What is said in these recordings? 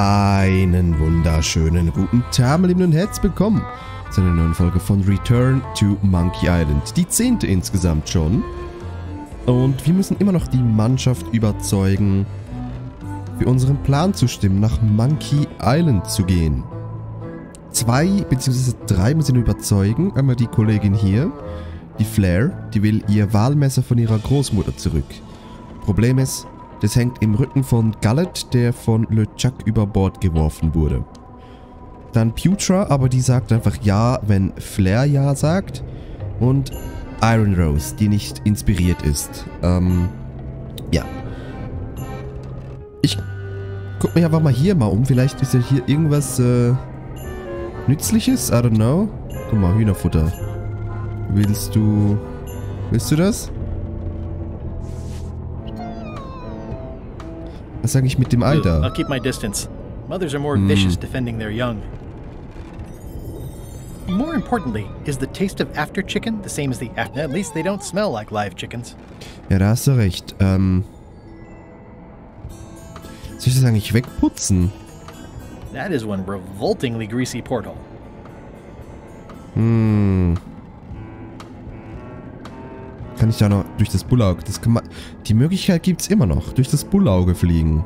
Einen wunderschönen guten Tag, meine Lieben, und herzlich willkommen zu einer neuen Folge von Return to Monkey Island. Die 10. insgesamt schon. Und wir müssen immer noch die Mannschaft überzeugen, für unseren Plan zu stimmen, nach Monkey Island zu gehen. 2 bzw. 3 müssen wir überzeugen. Einmal die Kollegin hier, die Flair, die will ihr Walmesser von ihrer Großmutter zurück. Problem ist, das hängt im Rücken von Gullet, der von LeChuck über Bord geworfen wurde. Dann Putra, aber die sagt einfach ja, wenn Flair ja sagt. Und Iron Rose, die nicht inspiriert ist. Ja. Ich guck mich einfach mal hier mal um. Vielleicht ist ja hier irgendwas Nützliches. I don't know. Guck mal, Hühnerfutter. Willst du das? Was sage ich mit dem Alter? I'll keep my distance. Mothers are more vicious defending their young. More importantly, is the taste of after chicken the same as the after? At least they don't smell like live chickens. Ja, da hast du recht. Soll ich das eigentlich wegputzen? That is one revoltingly greasy portal. Kann ich da noch durch das Bullauge? Das kann man, die Möglichkeit gibt es immer noch. Durch das Bullauge fliegen.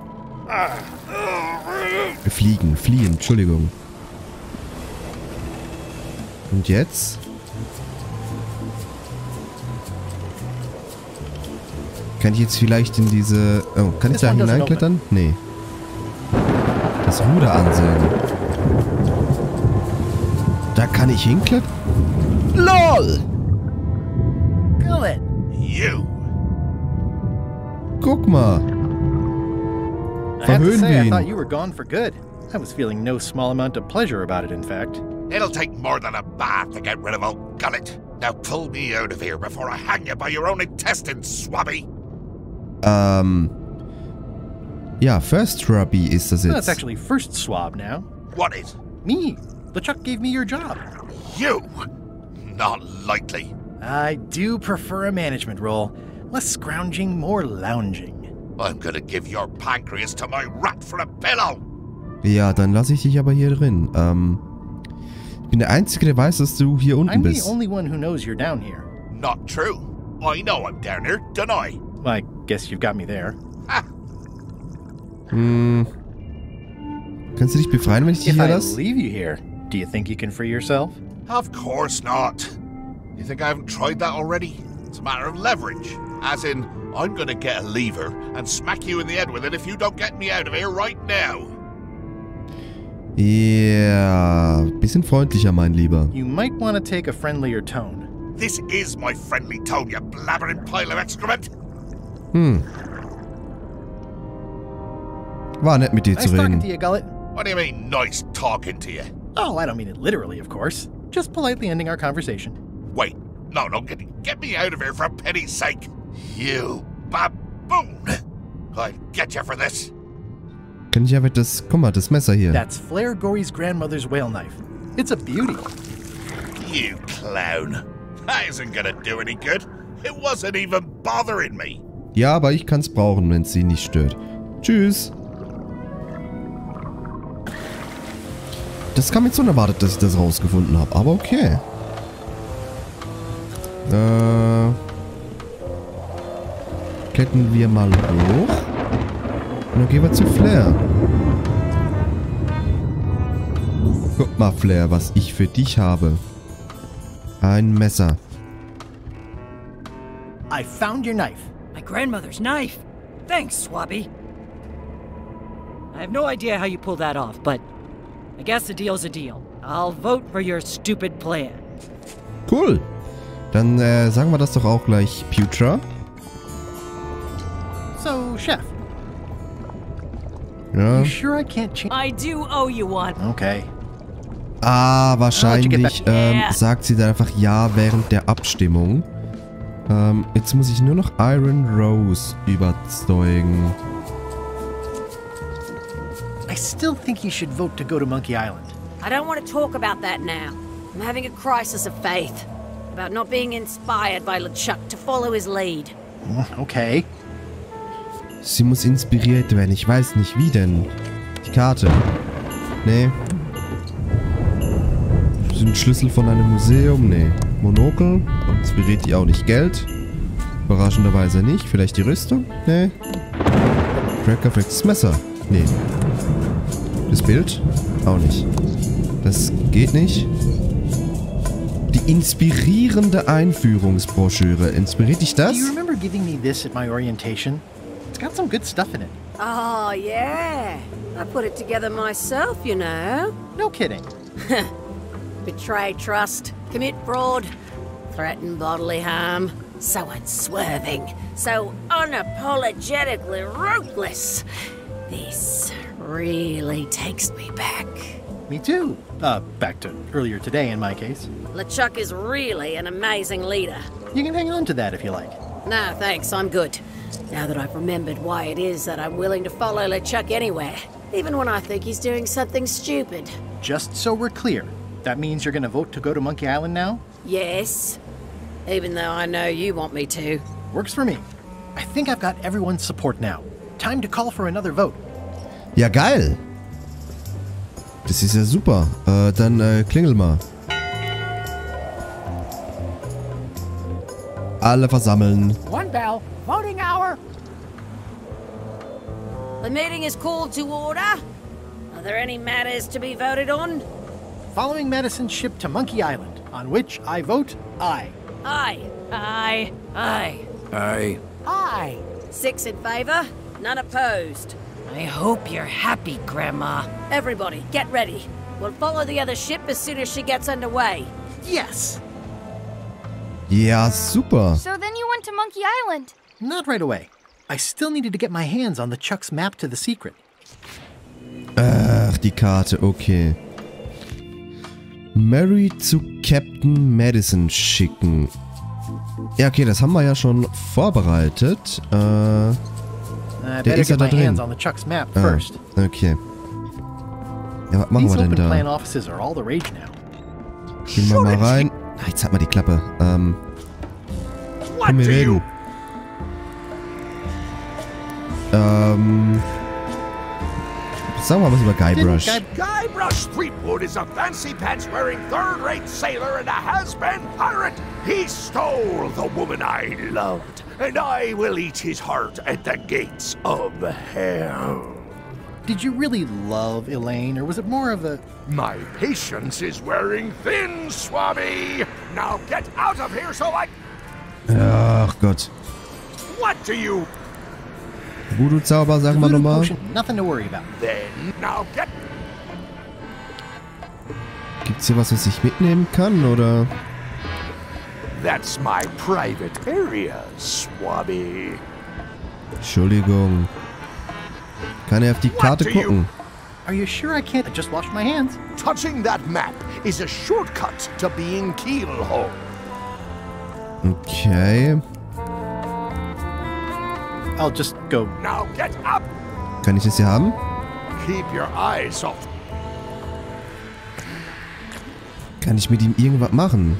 Fliehen, Entschuldigung. Und jetzt? Kann ich jetzt vielleicht in diese... Oh, kann ich da hineinklettern? Nee. Das Ruder ansägen. Da kann ich hinklettern? LOL! Guck mal. Verhöhnen wir ihn. Yeah, first Rubby ist das jetzt. That's actually first swab now. What is? Me. LeChuck gave me your job. You? Not likely. I do prefer a management role. Less scrounging, more lounging. I'm gonna give your pancreas to my rat for a pillow. Ja, dann lasse ich dich aber hier drin. Ich bin der Einzige, der weiß, dass du hier unten bist. I'm the only one who knows you're down here. Not true. I know I'm down here, don't I? Well, I guess you've got me there. Kannst du dich befreien, wenn ich dich hier lasse? If I leave you here, do you think you can free yourself? Of course not. You think I haven't tried that already? It's a matter of leverage. As in, I'm gonna get a lever and smack you in the head with it if you don't get me out of here right now. Yeah, bisschen freundlicher, mein Lieber. You might want to take a friendlier tone. This is my friendly tone, you blabbering pile of excrement. War nett mit dir zu reden. Nice talking to you, Gullet. What do you mean, nice talking to you? Oh, I don't mean it literally, of course. Just politely ending our conversation. Wait, no, no, get me out of here for pity's sake. You baboon. I'll get you for this. Kann ich einfach das, guck mal, das Messer hier. That's Flair Gory's grandmother's whale knife. It's a beauty. You clown. That isn't gonna do any good. It wasn't even bothering me. Ja, aber ich kann's brauchen, wenn's sie nicht stört. Tschüss. Das kam jetzt unerwartet, dass ich das rausgefunden habe, aber okay. Klettern wir mal hoch. Und dann gehen wir zu Flair. Guck mal, Flair, was ich für dich habe. Ein Messer. I found your knife. My grandmother's knife. Thanks, Swabby. I have no idea how you pull that off, but I guess the deal's a deal. I'll vote for your stupid plan. Cool. Dann sagen wir das doch auch gleich, Putra. So, Chef. Ja. You sure I can't change? I do owe you one. Okay. Ah, wahrscheinlich sagt sie dann einfach ja während der Abstimmung. Jetzt muss ich nur noch Iron Rose überzeugen. I still think you should vote to go to Monkey Island. I don't want to talk about that now. I'm having a crisis of faith. About not being inspired by LeChuck to follow his lead. Okay. Sie muss inspiriert werden. Ich weiß nicht, wie denn. Die Karte. Nee. Ein Schlüssel von einem Museum. Nee. Monokel. Uns berät die auch nicht. Geld. Überraschenderweise nicht. Vielleicht die Rüstung? Nee. Cracker, vielleicht das Messer. Nee. Das Bild? Auch nicht. Das geht nicht. Die inspirierende Einführungsbroschüre. Inspiriert dich das? Do you remember giving me this at my orientation? It's got some good stuff in it. Oh, yeah. I put it together myself, you know. No kidding. Betray trust, commit fraud, threaten bodily harm, so unswerving, so unapologetically ruthless. This really takes me back. Me too. Back to earlier today in my case. LeChuck is really an amazing leader. You can hang on to that if you like. No, thanks, I'm good. Now that I've remembered why it is that I'm willing to follow LeChuck anywhere, even when I think he's doing something stupid. Just so we're clear. That means you're gonna vote to go to Monkey Island now? Yes. Even though I know you want me to. Works for me. I think I've got everyone's support now. Time to call for another vote. Ja, geil. Das ist ja super. Dann klingel mal. Alle versammeln. One bell. Voting hour. The meeting is called to order. Are there any matters to be voted on? Following Madison's ship to Monkey Island, on which I vote aye. Aye. Aye. Aye. Aye. Aye. 6 in favor, none opposed. I hope you're happy, Grandma. Everybody, get ready. We'll follow the other ship as soon as she gets underway. Yes. Yeah, super. So then you went to Monkey Island? Not right away. I still needed to get my hands on the Chuck's map to the secret. Ach, die Karte, okay. Mary zu Captain Madison schicken. Ja, okay, das haben wir ja schon vorbereitet. Der ist ja da drin. Ah, okay. Ja, was machen wir denn da? Gehen wir mal rein. Ah, jetzt hat man die Klappe. Komm, wir reden. Sag mal was über Guybrush. Guybrush Threepwood is a fancy pants wearing third-rate sailor and a has-been pirate. He stole the woman I loved, and I will eat his heart at the gates of hell. Did you really love Elaine, or was it more of a... My patience is wearing thin, Swami. Now get out of here so I... Ach Gott. What do you... Voodoo-Zauber, sagen wir nochmal. Gibt's hier was, was ich mitnehmen kann, oder? That's my private area, Swabby. Entschuldigung. Kann er auf die Karte gucken? Are you sure I can't? I just wash my hands. Touching that map is a shortcut to being keelhauled. Okay. I'll just go. Now get up. Kann ich das hier haben? Keep your eyes off. Kann ich mit ihm irgendwas machen?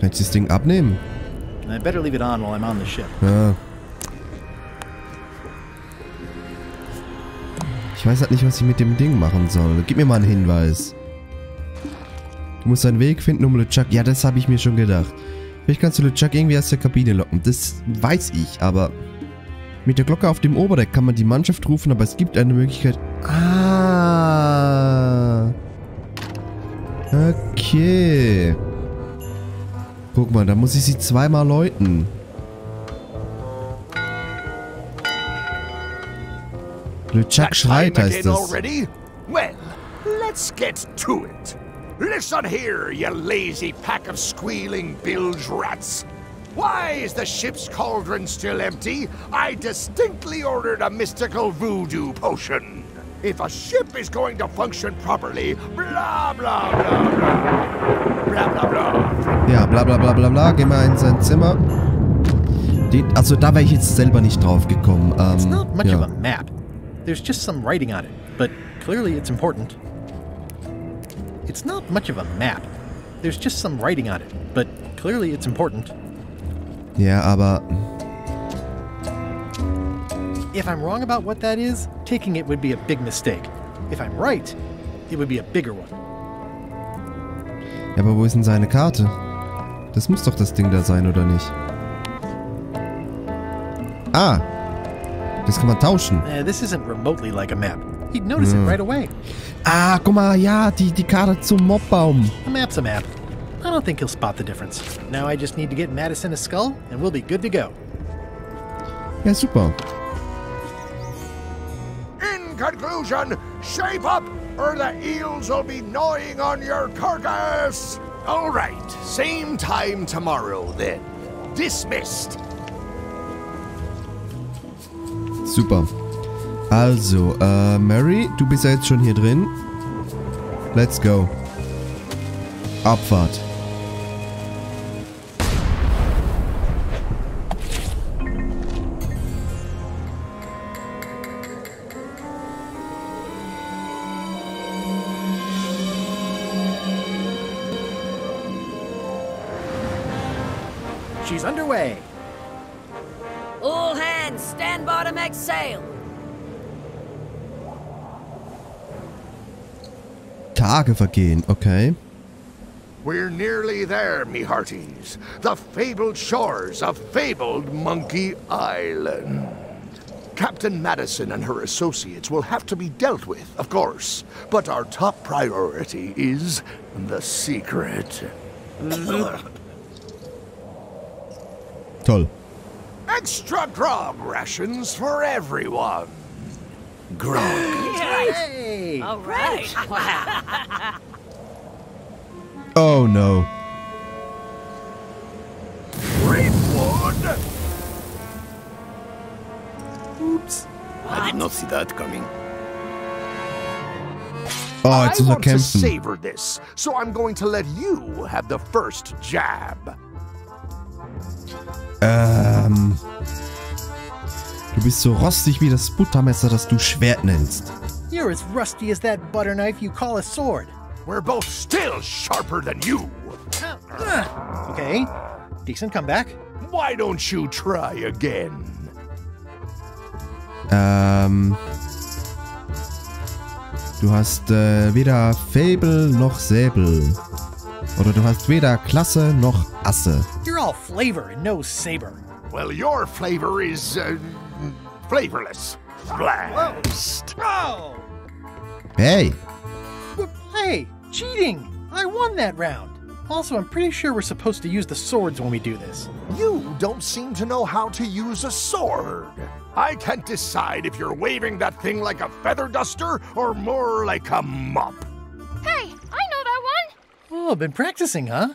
Kann ich das Ding abnehmen? I better leave it on while I'm on the ship. Ja. Ich weiß halt nicht, was ich mit dem Ding machen soll. Gib mir mal einen Hinweis. Du musst einen Weg finden, um LeChuck. Ja, das habe ich mir schon gedacht. Vielleicht kannst du LeChuck irgendwie aus der Kabine locken. Das weiß ich, aber... Mit der Glocke auf dem Oberdeck kann man die Mannschaft rufen, aber es gibt eine Möglichkeit... Ah... Okay... Guck mal, da muss ich sie zweimal läuten. LeChuck schreit, heißt das. Well, let's get to it. Listen here, you lazy pack of squealing bilge rats. Why is the ship's cauldron still empty? I distinctly ordered a mystical voodoo potion. If a ship is going to function properly, blah, blah, blah, blah. Blah, blah, blah. Ja, bla, bla, bla, bla, bla. Geh mal in sein Zimmer. Also, da wäre ich jetzt selber nicht drauf gekommen. It's not much of a map. There's just some writing on it, but clearly it's important. It's not much of a map. There's just some writing on it, but clearly it's important. Yeah, aber... If I'm wrong about what that is, taking it would be a big mistake. If I'm right, it would be a bigger one. Ja, aber wo ist denn seine Karte? Das muss doch das Ding da sein, oder nicht? Ah! Das kann man tauschen. This isn't remotely like a map. He'd notice it right away. Ah, guck mal, ja, die Karte zum Mobbaum. A map's a map. I don't think he'll spot the difference. Now I just need to get Madison a skull and we'll be good to go. Ja, super. In conclusion, shape up or the eels will be gnawing on your carcass. All right, same time tomorrow then. Dismissed. Super. Also, Mary, du bist ja jetzt schon hier drin. Let's go. Abfahrt. She's underway. All hands, stand by to make sail. Tage vergehen, okay. We're nearly there, me hearties. The fabled shores of fabled Monkey Island. Captain Madison and her associates will have to be dealt with, of course. But our top priority is the secret. Toll. Extra grog rations for everyone. Grog. Hey. All right. Oh no. Threepwood. Oops. I did not see that coming. Oh, it's I want to savor this, so I'm going to let you have the first jab. Du bist so rostig wie das Buttermesser, das du Schwert nennst. You're as rusty as that butter knife you call a sword. We're both still sharper than you. Okay, decent comeback. Why don't you try again? Du hast weder Fable noch Säbel. Oder du hast weder Klasse noch Asse. You're all flavor and no saber. Well, your flavor is flavorless. Blast. Whoa. Hey. Hey. Cheating! I won that round! Also, I'm pretty sure we're supposed to use the swords when we do this. You don't seem to know how to use a sword. I can't decide if you're waving that thing like a feather duster or more like a mop. Hey, I know that one! Oh, been practicing, huh?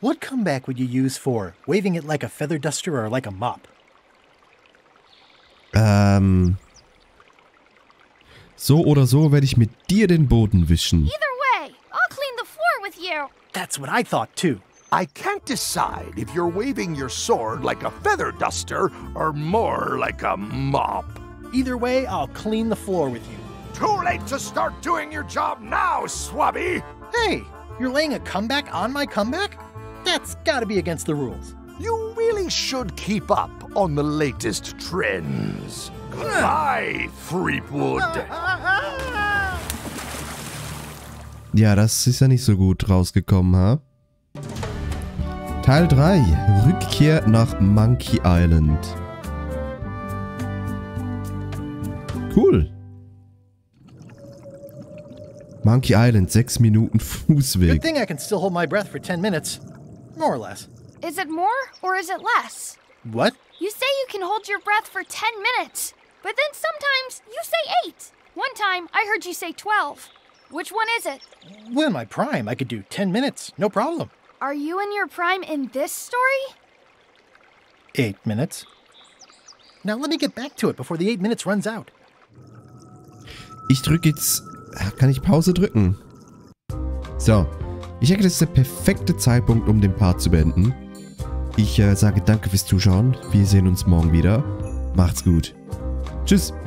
What comeback would you use for waving it like a feather duster or like a mop? So oder so werde ich mit dir den Boden wischen. Either That's what I thought too. I can't decide if you're waving your sword like a feather duster or more like a mop. Either way, I'll clean the floor with you. Too late to start doing your job now, Swabby! Hey, you're laying a comeback on my comeback? That's gotta be against the rules. You really should keep up on the latest trends. Goodbye, Threepwood. Ja, das ist ja nicht so gut rausgekommen, ha? Teil 3. Rückkehr nach Monkey Island. Cool. Monkey Island, 6 Minuten Fußweg. Good thing I can still hold my breath for 10 minutes. More or less. Is it more or is it less? What? You say you can hold your breath for 10 minutes, but then sometimes you say 8. One time I heard you say 12. Which one is it? Well, in my prime, I could do 10 minutes, no problem. Are you in your prime in this story? 8 minutes. Now let me get back to it before the 8 minutes runs out. Ich drücke jetzt... Kann ich Pause drücken? So. Ich denke, das ist der perfekte Zeitpunkt, um den Part zu beenden. Ich sage danke fürs Zuschauen. Wir sehen uns morgen wieder. Macht's gut. Tschüss.